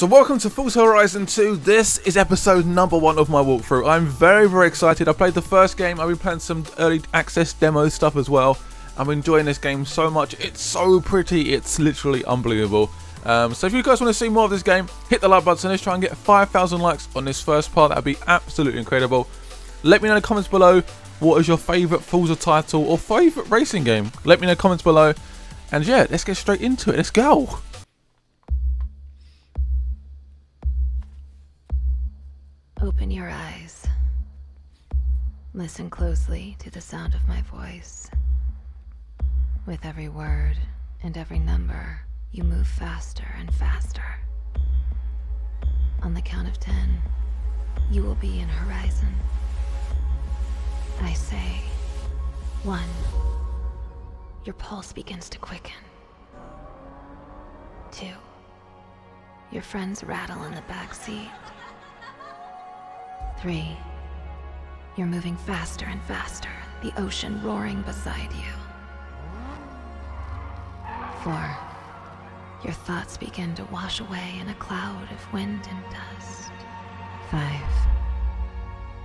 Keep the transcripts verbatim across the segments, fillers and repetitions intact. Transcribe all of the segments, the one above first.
So welcome to Forza Horizon two. This is episode number one of my walkthrough. I'm very, very excited. I played the first game. I've been playing some early access demo stuff as well. I'm enjoying this game so much. It's so pretty. It's literally unbelievable. Um, so if you guys want to see more of this game, hit the like button. Let's try and get five thousand likes on this first part. That'd be absolutely incredible. Let me know in the comments below, what is your favourite Forza title or favourite racing game? Let me know in the comments below. And yeah, let's get straight into it. Let's go. Open your eyes. Listen closely to the sound of my voice. With every word and every number, you move faster and faster. On the count of ten, you will be in Horizon. I say, one. Your pulse begins to quicken. Two. Your friends rattle in the back seat. Three. You're moving faster and faster, the ocean roaring beside you. Four. Your thoughts begin to wash away in a cloud of wind and dust. Five.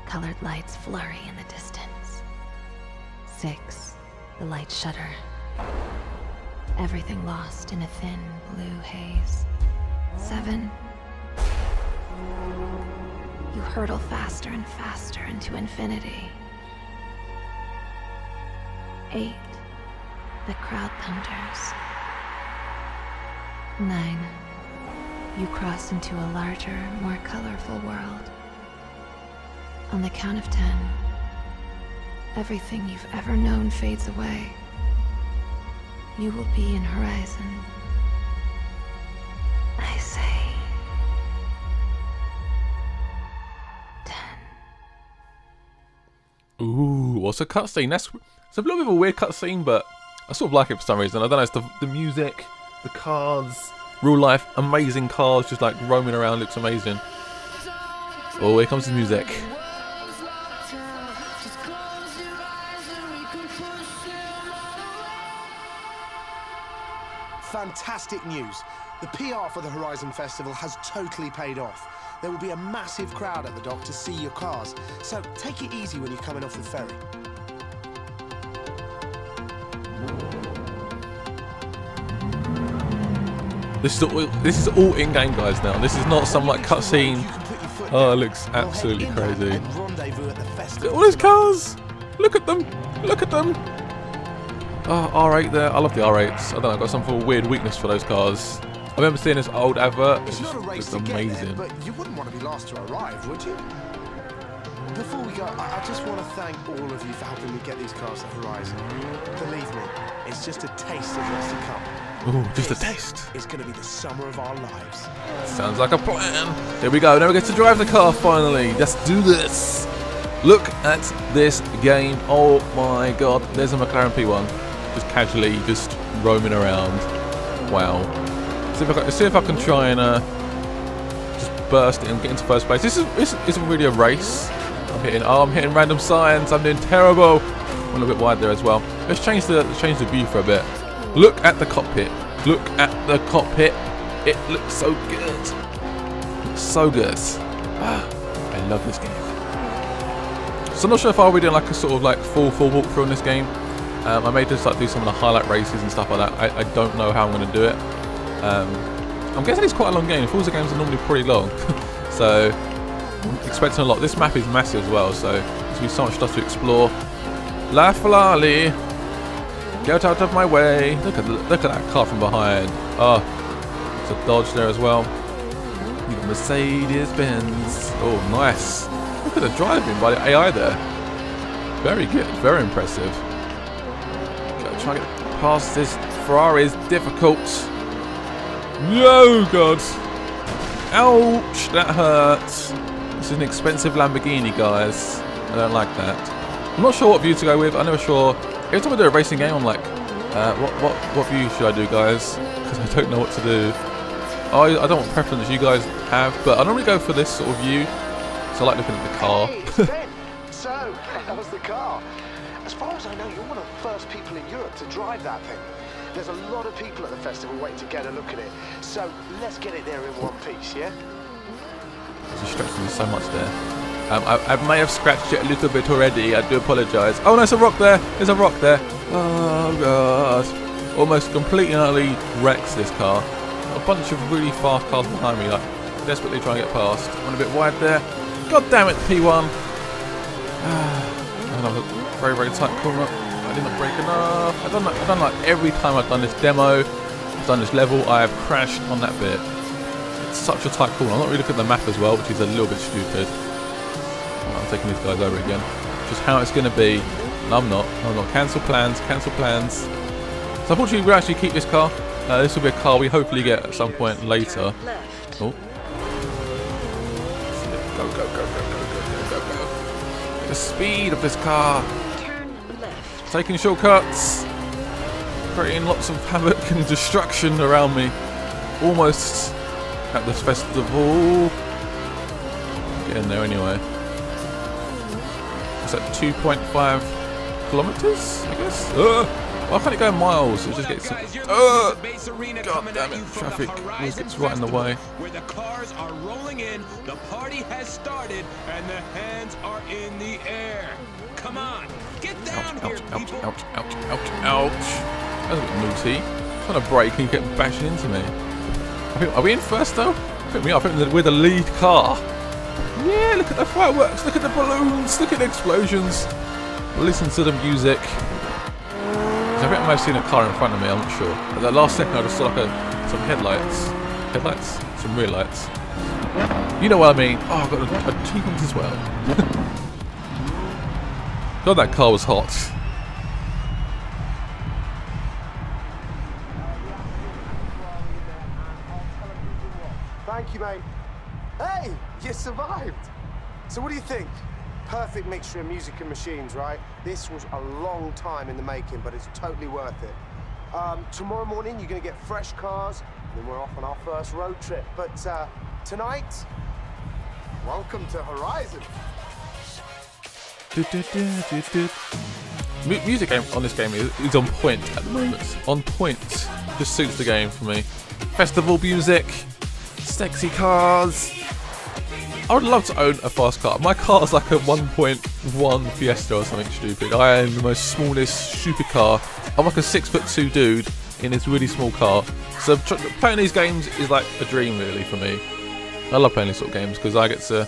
Colored lights flurry in the distance. Six. The lights shudder. Everything lost in a thin blue haze. Seven. You hurtle faster and faster into infinity. Eight. The crowd thunders. Nine. You cross into a larger, more colorful world. On the count of ten, everything you've ever known fades away. You will be in Horizon. I say... Ooh, what's a cutscene? That's it's a little bit of a weird cutscene, but I sort of like it for some reason. I don't know, it's the, the music, the cars, real life, amazing cars just like roaming around, looks amazing. Oh, here comes the music. Fantastic news. The P R for the Horizon Festival has totally paid off. There will be a massive crowd at the dock to see your cars, so take it easy when you're coming off the ferry. This is all, this is all in-game, guys, now. This is not some, like, cutscene. Oh, it looks absolutely crazy. All those cars! Look at them! Look at them! Oh, R eight there. I love the R eights. I don't know, I've got some sort of weird weakness for those cars. I remember seeing this old advert. It's, it's, just, it's amazing. There, but you wouldn't want to be last to arrive, would you? Before we go, I, I just want to thank all of you for helping me get these cars to Horizon. Believe me, it's just a taste of what's to come. Ooh, just this a taste. It's going to be the summer of our lives. Sounds like a plan. Here we go. Now we get to drive the car finally. Let's do this. Look at this game. Oh my God. There's a McLaren P one. Just casually, just roaming around. Wow. See if, I can, see if I can try and uh, just burst and get into first place. This, is, this isn't really a race. I'm hitting, oh, I'm hitting random signs. I'm doing terrible. I'm a little bit wide there as well. Let's change the let's change the view for a bit. Look at the cockpit. Look at the cockpit. It looks so good. Looks so good. Ah, I love this game. So I'm not sure if I'll be doing like a sort of like full full walkthrough on this game. Um, I may just like do some of the highlight races and stuff like that. I, I don't know how I'm going to do it. Um, I'm guessing it's quite a long game. Forza games are normally pretty long, so I'm expecting a lot. This map is massive as well, so there's going to be so much stuff to explore. La Falali, get out of my way. Look at look at that car from behind. Oh, it's a Dodge there as well. You've got Mercedes-Benz. Oh, nice. Look at the driving by the A I there. Very good, very impressive. Gotta try to get past this Ferrari. Is difficult. No, God. Ouch, that hurts. This is an expensive Lamborghini, guys. I don't like that. I'm not sure what view to go with. I'm never sure. Every time I do a racing game, I'm like, uh, what, what, what view should I do, guys? Because I don't know what to do. I, I don't want preference you guys have, but I normally go for this sort of view. So I like looking at the car. Hey, Ben. So, how's the car? As far as I know, you're one of the first people in Europe to drive that thing. There's a lot of people at the festival waiting to get a look at it, so let's get it there in one piece, yeah? It's distracting me so much there. Um, I, I may have scratched it a little bit already, I do apologise. Oh no, it's a rock there! There's a rock there! Oh gosh. Almost completely and utterly wrecks this car. A bunch of really fast cars behind me, like desperately trying to get past. Went a bit wide there. God damn it, P one! Another very, very tight corner. I did not break enough. I've done that, I've done like every time I've done this demo, I've done this level, I have crashed on that bit. It's such a tight corner. I'm not really looking at the map as well, which is a little bit stupid. Right, I'm taking these guys over again. Just how it's going to be. No, I'm not. No, I'm not. Cancel plans. Cancel plans. So unfortunately, we'll actually keep this car. Uh, this will be a car we hopefully get at some point later. Oh. Go, go, go, go, go, go, go, go, go. The speed of this car. Turn left. Taking shortcuts. Creating lots of havoc and destruction around me. Almost at this festival. Get in there anyway. It's like two point five kilometers, I guess? Ugh. Why can't it go in miles? It just gets. Oh! God damn it! Traffic always gets right in the way. Where the cars are rolling in, the party has started, and the hands are in the air. Come on, get down here, people! Ouch! Ouch! Ouch! Ouch! Ouch! That's a bit naughty. I'm trying to brake and get bashing into me. I think, are we in first though? I think we are. I think we're the lead car. Yeah! Look at the fireworks! Look at the balloons! Look at the explosions! Listen to the music. I think I might have seen a car in front of me, I'm not sure. At that last second I just saw like a, some headlights. Headlights? Some rear lights. You know what I mean. Oh, I've got a, a two-point as well. God, that car was hot. Thank you, mate. Hey, you survived. So what do you think? Perfect mixture of music and machines, right? This was a long time in the making, but it's totally worth it. Um, tomorrow morning, you're going to get fresh cars, and then we're off on our first road trip. But uh, tonight, welcome to Horizon. Do, do, do, do, do. Music on this game is, is on point at the moment. On point. Just suits the game for me. Festival music, sexy cars. I would love to own a fast car. My car is like a one point one Fiesta or something stupid. I am the most smallest, stupid car. I'm like a six foot two dude in this really small car. So playing these games is like a dream really for me. I love playing these sort of games because I get to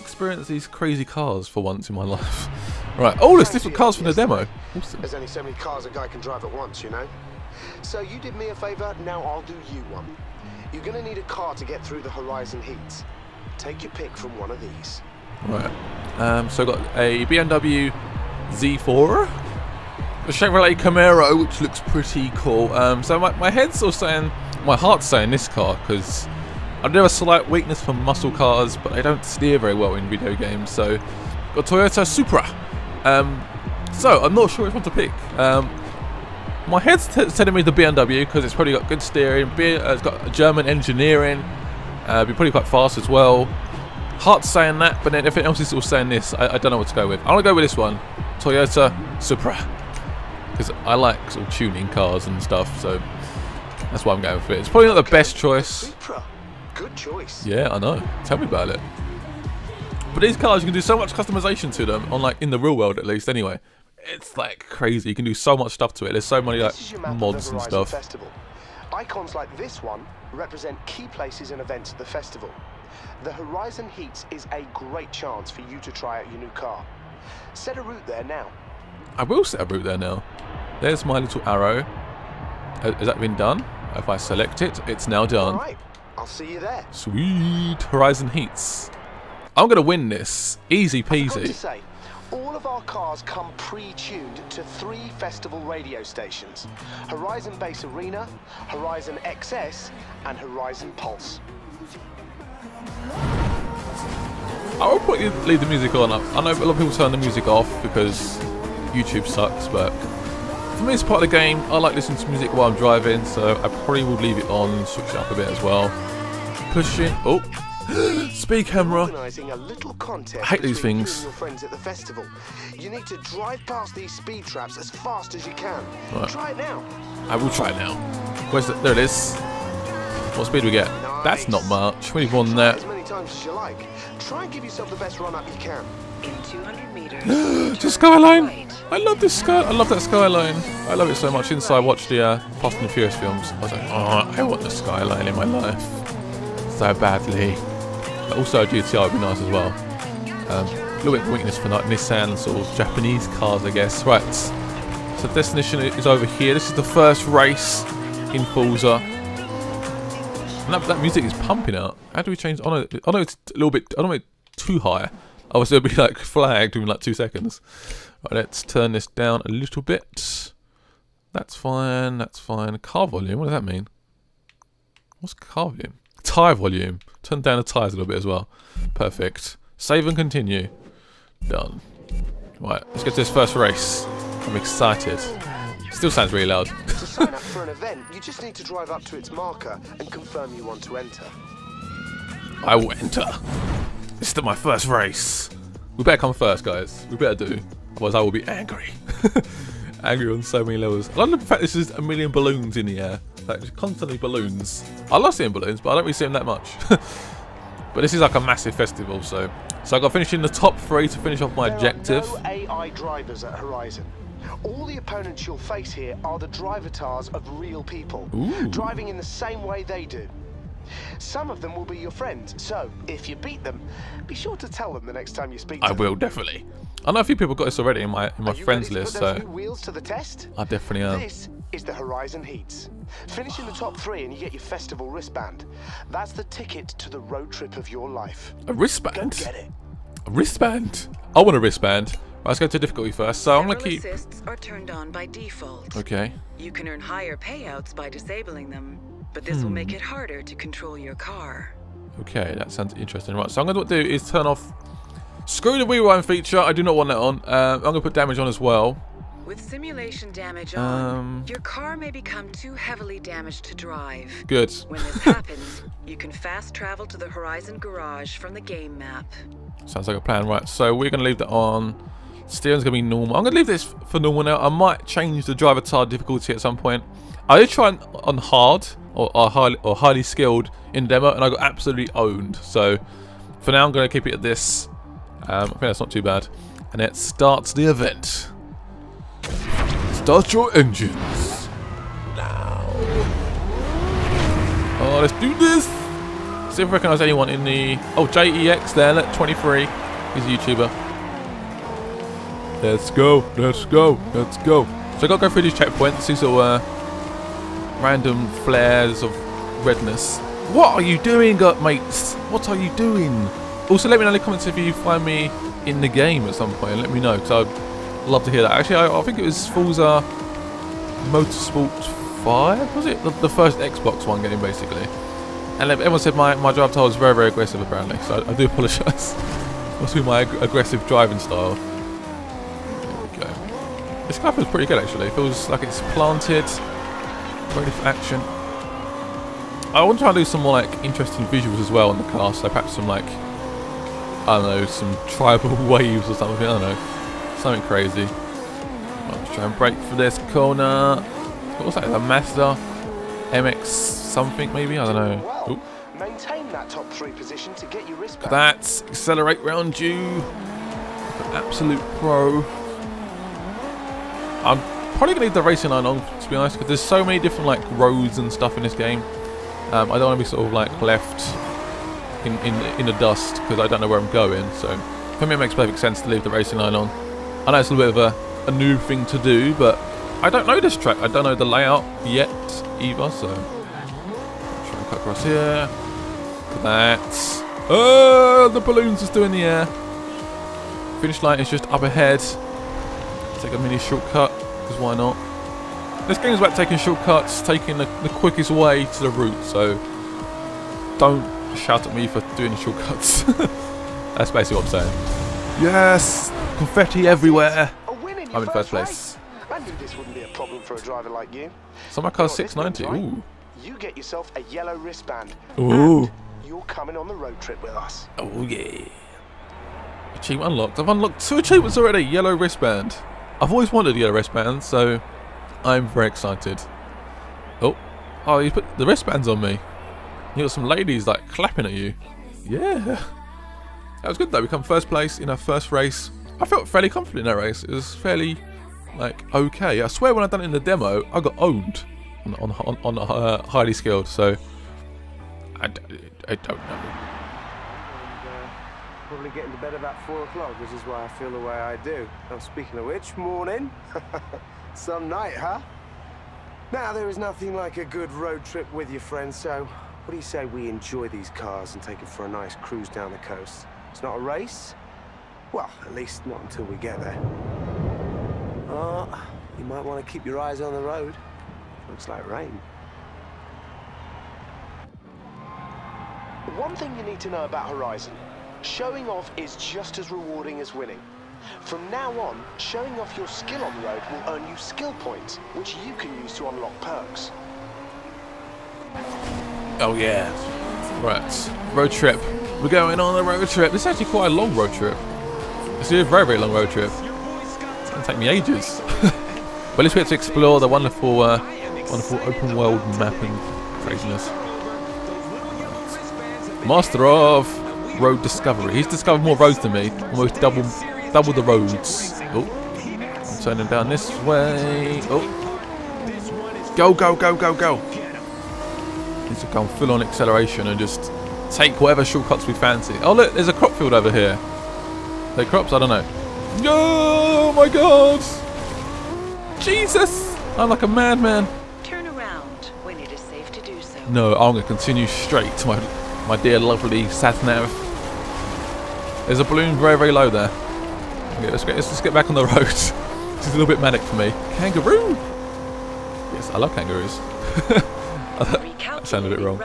experience these crazy cars for once in my life. Right, oh, there's different cars from the demo. Awesome. There's only so many cars a guy can drive at once, you know? So you did me a favor, now I'll do you one. You're gonna need a car to get through the Horizon Heat. Take your pick from one of these. Right. Um, so I got a B M W Z four, a Chevrolet Camaro, which looks pretty cool. Um, so my, my head's all saying, my heart's saying this car because I do have a slight weakness for muscle cars, but they don't steer very well in video games. So got Toyota Supra. Um, so I'm not sure which one to pick. Um, my head's t telling me the B M W because it's probably got good steering. Be uh, it's got German engineering. Uh, be probably quite fast as well. Heart's saying that, but then everything else is all saying this. I, I don't know what to go with. I want to go with this one, Toyota Supra, because I like sort of tuning cars and stuff, so that's why I'm going for it. It's probably not the best choice. Good choice. Yeah, I know. Tell me about it. But these cars, you can do so much customization to them, on like in the real world at least. Anyway, it's like crazy. You can do so much stuff to it. There's so many like mods and stuff. Festival. Icons like this one represent key places and events at the festival. The Horizon Heats is a great chance for you to try out your new car. Set a route there now. I will set a route there now. There's my little arrow. Has that been done? If I select it, it's now done. All right, I'll see you there. Sweet Horizon Heats. I'm going to win this. Easy peasy. I forgot to say, all of our cars come pre-tuned to three festival radio stations. Horizon Base Arena, Horizon X S, and Horizon Pulse. I will probably leave the music on. I know a lot of people turn the music off because YouTube sucks, but for me it's part of the game. I like listening to music while I'm driving, so I probably will leave it on, switch it up a bit as well. Push it. Oh. Speed camera. I hate these things. You at the festival. You need to drive past these speed traps as fast as you can. Right. Try it now. I will try it now. Where's the, there it is. What speed do we get? Nice. That's not much. We need more than that. As many times as you like. Try and give yourself the best run up you can. In two hundred meters. The skyline. I love this sky. I love that skyline. I love it so much. Since I watched the uh, Fast and the Furious films, I was like, oh, I want the skyline in my life so badly. But also, a G T R would be nice as well. Um, a little bit of weakness for like Nissan sort of Japanese cars, I guess. Right. So destination is over here. This is the first race in Forza. And that, that music is pumping up. How do we change? Oh no, oh, no it's a little bit. I don't want it too high. I was going to be like flagged in like two seconds. Right, let's turn this down a little bit. That's fine, that's fine. Car volume, what does that mean? What's car volume? Tyre volume. Turn down the tyres a little bit as well. Perfect. Save and continue. Done. Right, let's get to this first race. I'm excited. Still sounds really loud. To sign up for an event, you just need to drive up to its marker and confirm you want to enter. I will enter. This is my first race. We better come first, guys. We better do. Otherwise, I will be angry. Angry on so many levels. I love the fact this is a million balloons in the air. Like, constantly balloons. I love seeing balloons, but I don't really see them that much. But this is like a massive festival, so. So I got to finish in the top three to finish off my there objective. There are no A I drivers at Horizon. All the opponents you'll face here are the drivatars of real people. Ooh. Driving in the same way they do. Some of them will be your friend, so if you beat them, be sure to tell them the next time you speak to them. I will, definitely. I know a few people got this already in my in my friends list, so wheels to the test? I definitely am. This is the Horizon Heats. Finish in the top three and you get your festival wristband. That's the ticket to the road trip of your life. A wristband? Go get it. A wristband? I want a wristband. Let's go to difficulty first. So I'm gonna keep. Assists are turned on by default. Okay. You can earn higher payouts by disabling them. But this hmm. will make it harder to control your car. Okay, that sounds interesting. Right, so I'm going to do is turn off. Screw the rewind feature. I do not want that on. Uh, I'm going to put damage on as well. With simulation damage um, on, your car may become too heavily damaged to drive. Good. When this happens, you can fast travel to the Horizon Garage from the game map. Sounds like a plan. Right, so we're going to leave that on. Steering's going to be normal. I'm going to leave this for normal now. I might change the driver tar difficulty at some point. I did try on hard. Or, or, highly, or highly skilled in demo, and I got absolutely owned. So for now, I'm going to keep it at this. Um, I think that's not too bad. And it starts the event. Start your engines now. Oh, let's do this. See if I recognise anyone in the. Oh, J E X there, look, twenty-three. He's a YouTuber. Let's go, let's go, let's go. So I got to go through these checkpoints. These are. Uh, Random flares of redness. What are you doing, mates? What are you doing? Also, let me know in the comments if you find me in the game at some point. Let me know, because I'd love to hear that. Actually, I, I think it was Forza Motorsport five, was it? The, the first Xbox one game, basically. And everyone said my, my drive style was very, very aggressive, apparently. So I, I do apologise. Must be my ag aggressive driving style. There we go. This car feels pretty good, actually. It feels like it's planted. Ready for action. I want to try and do some more like interesting visuals as well in the car, so perhaps some like I don't know, some tribal waves or something, I don't know. Something crazy. Right, let's try and brake for this corner. What's that? A Mazda M X something maybe? I don't know. Ooh. Maintain that top three position to get your wristband. That's accelerate round you. Absolute pro. I'm probably gonna leave the racing line on, to be honest, because there's so many different like roads and stuff in this game. Um, I don't want to be sort of like left in in in the dust because I don't know where I'm going. So for me, it makes perfect sense to leave the racing line on. I know it's a little bit of a, a new thing to do, but I don't know this track. I don't know the layout yet either. So try and cut across here. Look at that. Oh, the balloons are still in the air. Finish line is just up ahead. Take a mini shortcut. Why not? This game is about taking shortcuts, taking the, the quickest way to the route, so don't shout at me for doing shortcuts. That's basically what I'm saying. Yes! Confetti everywhere! I'm in first place. I knew this wouldn't be a problem for a driver like you. So my car's six ninety. Ooh. You get yourself a yellow wristband. Ooh. you're coming on the road trip with us. Oh yeah. Achievement unlocked. I've unlocked two achievements already. Yellow wristband. I've always wanted yellow wristbands, so I'm very excited. Oh, oh, you put the wristbands on me. You got some ladies like clapping at you. Yeah. That was good though. We come first place in our first race. I felt fairly confident in that race. It was fairly like okay. I swear when I done it in the demo, I got owned on on on, on uh, highly skilled. So I, d I don't know. Probably getting to bed about four o'clock, which is why I feel the way I do. Now, speaking of which, morning. Some night, huh? Now, there is nothing like a good road trip with your friends, so what do you say we enjoy these cars and take them for a nice cruise down the coast? It's not a race. Well, at least not until we get there. Oh, you might want to keep your eyes on the road. Looks like rain. The one thing you need to know about Horizon: showing off is just as rewarding as winning. From now on, showing off your skill on the road will earn you skill points, which you can use to unlock perks. Oh yeah. Right. Road trip. We're going on a road trip. This is actually quite a long road trip. This is a very, very long road trip. It's going to take me ages. But at least we have to explore the wonderful, uh, wonderful open world map and craziness. Master of road discovery. He's discovered more roads than me. Almost double double the roads. Oh, I'm turning down this way. Oh, go go go go go. Need to go full on acceleration and just take whatever shortcuts we fancy. Oh look, there's a crop field over here. They crops? I don't know. Oh my God! Jesus! I'm like a madman. Turn around when it is safe to do so. No, I'm gonna continue straight to my my dear lovely sat nav. There's a balloon very, very low there. Okay, let's, get, let's just get back on the road. It's a little bit manic for me. Kangaroo! Yes, I love kangaroos. That sounded a bit wrong.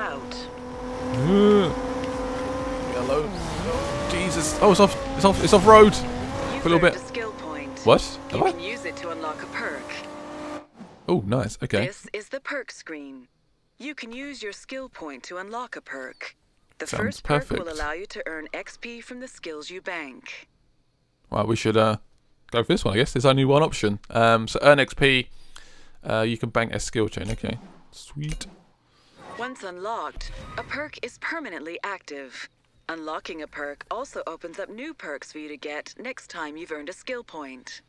Hello. Oh, Jesus. Oh, it's off. It's off. It's off road. You for a little bit. A what? You can use it to unlock a perk. Oh, nice. Okay. This is the perk screen. You can use your skill point to unlock a perk. The Sounds first perk perfect. will allow you to earn X P from the skills you bank. Well, we should uh, go for this one, I guess. There's only one option. Um, so earn X P. Uh, you can bank a skill chain. Okay, sweet. Once unlocked, a perk is permanently active. Unlocking a perk also opens up new perks for you to get next time you've earned a skill point.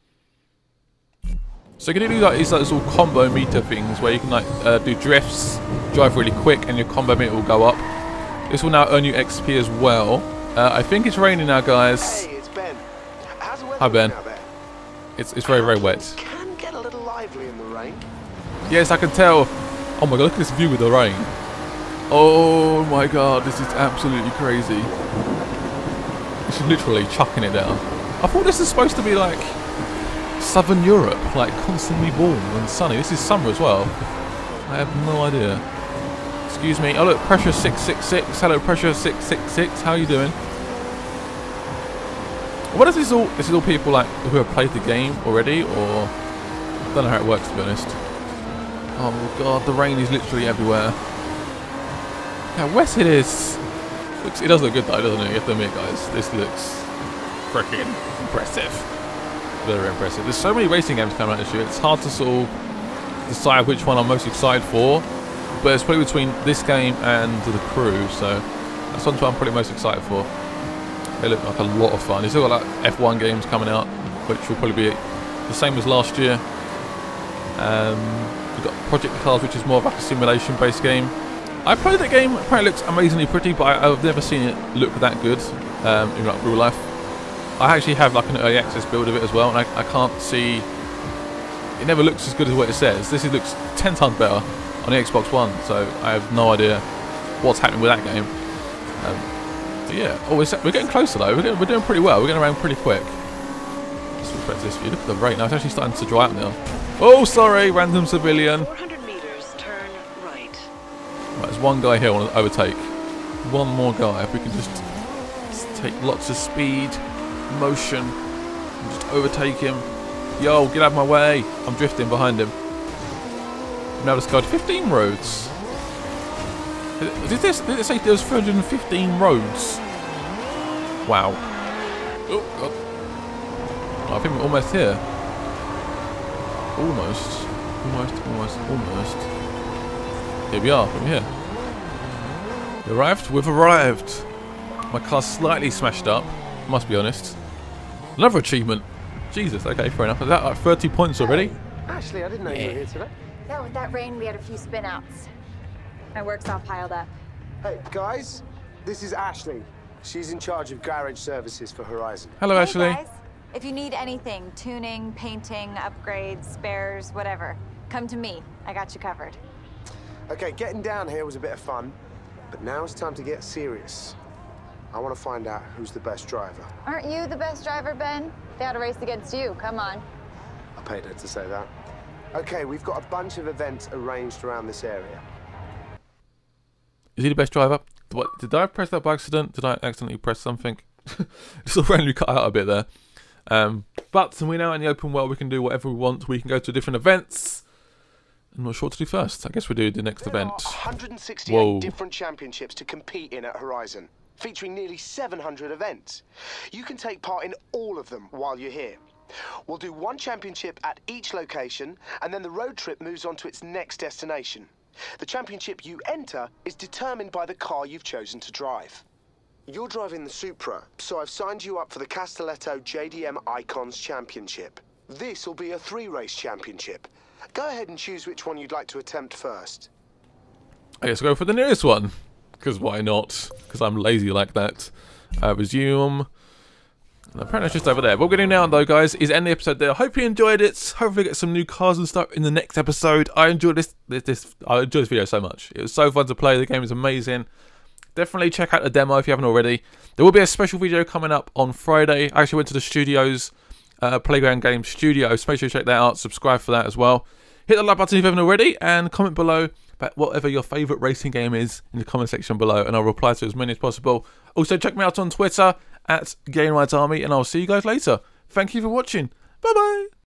So you can do like these like, little combo meter things where you can like uh, do drifts, drive really quick, and your combo meter will go up. This will now earn you X P as well. Uh, I think it's raining now, guys. Hey, it's Ben. How's the weather Hi, Ben. It's it's very, very wet. It can get a little lively in the rain. Yes, I can tell. Oh my God, look at this view with the rain. Oh my God, this is absolutely crazy. It's literally chucking it down. I thought this is supposed to be like Southern Europe, like constantly warm and sunny. This is summer as well. I have no idea. Excuse me. Oh look, pressure six six six. Hello, pressure six six six. How are you doing? What is this all? This is all people like who have played the game already, or I don't know how it works to be honest. Oh God, the rain is literally everywhere. How wet it is. Looks, it does look good though, doesn't it? You have to admit, guys, this looks freaking impressive. Very impressive. There's so many racing games coming out this year. It's hard to sort of decide which one I'm most excited for. But it's probably between this game and The Crew, so that's one I'm probably most excited for. They look like a lot of fun. There's still got like F one games coming out, which will probably be the same as last year. Um, we've got Project Cars, which is more of like a simulation-based game. I played that game. Apparently, it looks amazingly pretty, but I, I've never seen it look that good um, in like real life. I actually have like an early access build of it as well, and I, I can't see. It never looks as good as what it says. This looks ten times better on the Xbox One, so I have no idea what's happening with that game. Um, but yeah, oh, we're getting closer though. We're, getting, we're doing pretty well. We're getting around pretty quick. Let's respect this view. Look at the rain. Now it's actually starting to dry up now. Oh, sorry, random civilian. four hundred meters, turn right. Right, there's one guy here I want to overtake. One more guy. If we can just, just take lots of speed, motion, and just overtake him. Yo, get out of my way. I'm drifting behind him. Now discard fifteen roads. Did this, did it say there was three hundred fifteen roads? Wow. Oh, God. I think we're almost here. Almost. Almost, almost, almost. Here we are, from here. We arrived? We've arrived. My car's slightly smashed up, must be honest. Another achievement. Jesus, okay, fair enough. Is that like thirty points already? Oh, Ashley, I didn't know yeah. you were here today. Yeah, with that rain, we had a few spin-outs. My work's all piled up. Hey, guys, this is Ashley. She's in charge of garage services for Horizon. Hello, hey, Ashley. Guys. If you need anything, tuning, painting, upgrades, spares, whatever, come to me. I got you covered. Okay, getting down here was a bit of fun, but now it's time to get serious. I want to find out who's the best driver. Aren't you the best driver, Ben? They had a race against you, come on. I paid her to say that. Okay, we've got a bunch of events arranged around this area. Is he the best driver? What, did I press that by accident? Did I accidentally press something? Just randomly cut out a bit there. Um, but we're now in the open world, we can do whatever we want. We can go to different events. I'm not sure what to do first. I guess we'll do the next there event. There are one hundred sixty-eight Whoa. different championships to compete in at Horizon, featuring nearly seven hundred events. You can take part in all of them while you're here. We'll do one championship at each location, and then the road trip moves on to its next destination. The championship you enter is determined by the car you've chosen to drive. You're driving the Supra, so I've signed you up for the Castelletto J D M Icons Championship. This will be a three-race championship. Go ahead and choose which one you'd like to attempt first. I guess I'll go for the nearest one. Because why not? Because I'm lazy like that. Uh, resume. And apparently it's just over there. What we're going to do now, though, guys, is end the episode there. I hope you enjoyed it. Hopefully get some new cars and stuff in the next episode. I enjoyed this, this, this. I enjoyed this video so much. It was so fun to play. The game is amazing. Definitely check out the demo if you haven't already. There will be a special video coming up on Friday. I actually went to the studios, uh, Playground Games studio. So make sure you check that out. Subscribe for that as well. Hit the like button if you haven't already, and comment below about whatever your favourite racing game is in the comment section below, and I'll reply to as many as possible. Also, check me out on Twitter at Game Rights Army, and I'll see you guys later. Thank you for watching. Bye bye.